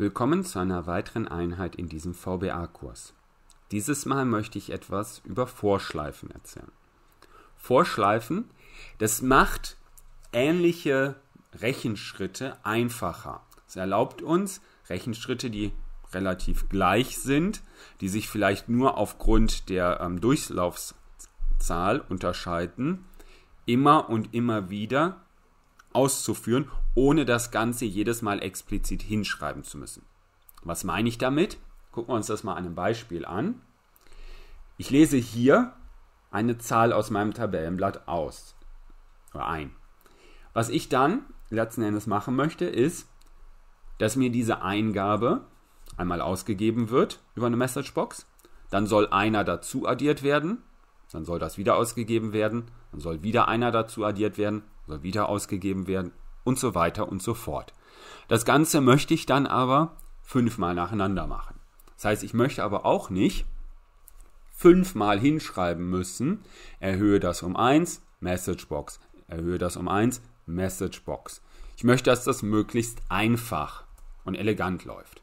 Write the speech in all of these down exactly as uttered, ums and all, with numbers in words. Willkommen zu einer weiteren Einheit in diesem V B A-Kurs. Dieses Mal möchte ich etwas über Vorschleifen erzählen. Vorschleifen, das macht ähnliche Rechenschritte einfacher. Es erlaubt uns, Rechenschritte, die relativ gleich sind, die sich vielleicht nur aufgrund der ähm, Durchlaufszahl unterscheiden, immer und immer wieder auszuführen, ohne das Ganze jedes Mal explizit hinschreiben zu müssen. Was meine ich damit? Gucken wir uns das mal an einem Beispiel an. Ich lese hier eine Zahl aus meinem Tabellenblatt aus, oder ein. Was ich dann letzten Endes machen möchte, ist, dass mir diese Eingabe einmal ausgegeben wird über eine Messagebox, dann soll einer dazu addiert werden, dann soll das wieder ausgegeben werden, dann soll wieder einer dazu addiert werden, soll wieder ausgegeben werden und so weiter und so fort. Das Ganze möchte ich dann aber fünfmal nacheinander machen. Das heißt, ich möchte aber auch nicht fünfmal hinschreiben müssen, erhöhe das um eins, Messagebox, erhöhe das um eins, Messagebox. Ich möchte, dass das möglichst einfach und elegant läuft.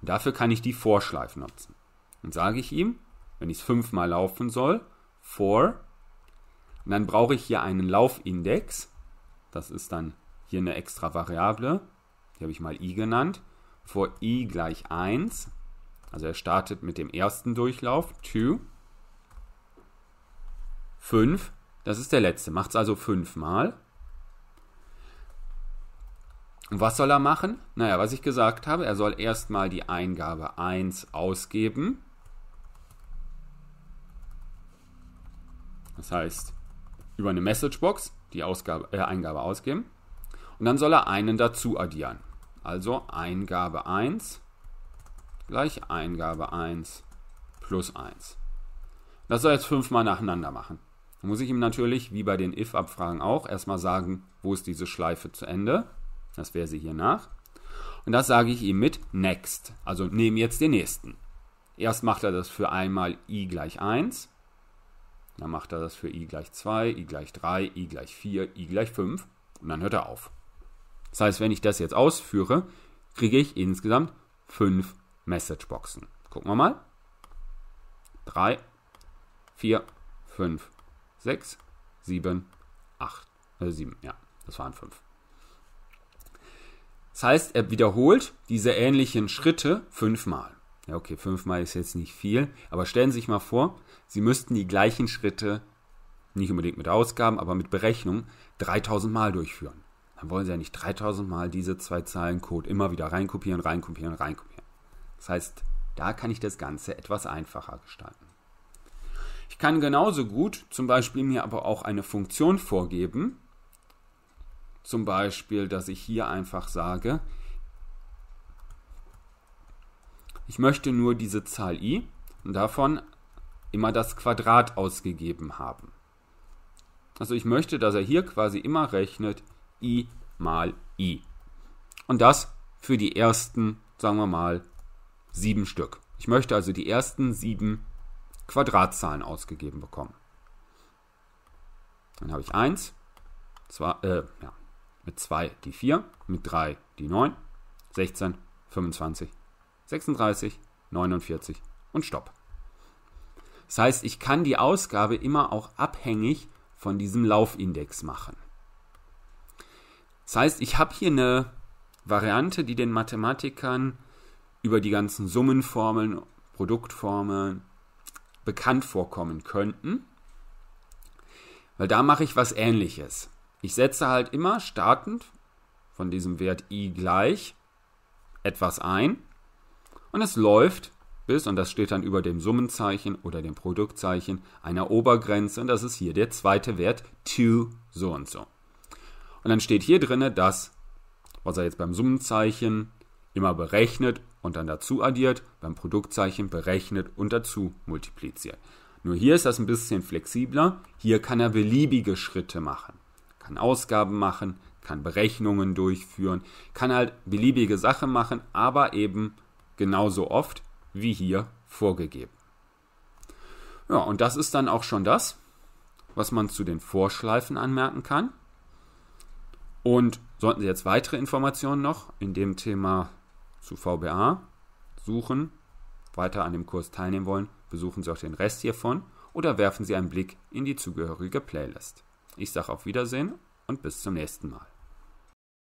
Und dafür kann ich die Vorschleifen nutzen. Und sage ich ihm, wenn ich es fünfmal laufen soll, for, und dann brauche ich hier einen Laufindex, das ist dann hier eine extra Variable, die habe ich mal i genannt, for i gleich eins, also er startet mit dem ersten Durchlauf, to, fünf, das ist der letzte, macht es also fünfmal. Und was soll er machen? Naja, was ich gesagt habe, er soll erstmal die Eingabe eins ausgeben, das heißt über eine Messagebox die Ausgabe, äh, Eingabe ausgeben. Und dann soll er einen dazu addieren. Also Eingabe eins gleich Eingabe eins plus eins. Das soll er jetzt fünfmal nacheinander machen. Da muss ich ihm natürlich, wie bei den if-Abfragen auch, erstmal sagen, wo ist diese Schleife zu Ende. Das wäre sie hier nach. Und das sage ich ihm mit next. Also nehmen jetzt den nächsten. Erst macht er das für einmal i gleich eins. Dann macht er das für i gleich zwei, i gleich drei, i gleich vier, i gleich fünf. Und dann hört er auf. Das heißt, wenn ich das jetzt ausführe, kriege ich insgesamt fünf Messageboxen. Gucken wir mal. drei, vier, fünf, sechs, sieben, acht. Also sieben, ja, das waren fünf. Das heißt, er wiederholt diese ähnlichen Schritte fünfmal. Ja, okay, fünfmal ist jetzt nicht viel. Aber stellen Sie sich mal vor, Sie müssten die gleichen Schritte, nicht unbedingt mit Ausgaben, aber mit Berechnung, dreitausend Mal durchführen. Dann wollen Sie ja nicht dreitausend Mal diese zwei Zeilen Code immer wieder reinkopieren, reinkopieren, reinkopieren. Das heißt, da kann ich das Ganze etwas einfacher gestalten. Ich kann genauso gut zum Beispiel mir aber auch eine Funktion vorgeben. Zum Beispiel, dass ich hier einfach sage, ich möchte nur diese Zahl i und davon immer das Quadrat ausgegeben haben. Also ich möchte, dass er hier quasi immer rechnet, i mal i. Und das für die ersten, sagen wir mal, sieben Stück. Ich möchte also die ersten sieben Quadratzahlen ausgegeben bekommen. Dann habe ich eins, zwei, äh, ja, mit zwei die vier, mit drei die neun, sechzehn, fünfundzwanzig, sechsunddreißig, neunundvierzig und Stopp. Das heißt, ich kann die Ausgabe immer auch abhängig von diesem Laufindex machen. Das heißt, ich habe hier eine Variante, die den Mathematikern über die ganzen Summenformeln, Produktformeln bekannt vorkommen könnten, weil da mache ich was Ähnliches. Ich setze halt immer startend von diesem Wert i gleich etwas ein und es läuft bis, und das steht dann über dem Summenzeichen oder dem Produktzeichen, einer Obergrenze, und das ist hier der zweite Wert, to so und so. Und dann steht hier drin, dass, was er jetzt beim Summenzeichen immer berechnet und dann dazu addiert, beim Produktzeichen berechnet und dazu multipliziert. Nur hier ist das ein bisschen flexibler, hier kann er beliebige Schritte machen, kann Ausgaben machen, kann Berechnungen durchführen, kann halt beliebige Sachen machen, aber eben genauso oft wie hier vorgegeben. Ja, und das ist dann auch schon das, was man zu den Vorschleifen anmerken kann. Und sollten Sie jetzt weitere Informationen noch in dem Thema zu V B A, suchen, weiter an dem Kurs teilnehmen wollen, besuchen Sie auch den Rest hiervon oder werfen Sie einen Blick in die zugehörige Playlist. Ich sage auf Wiedersehen und bis zum nächsten Mal.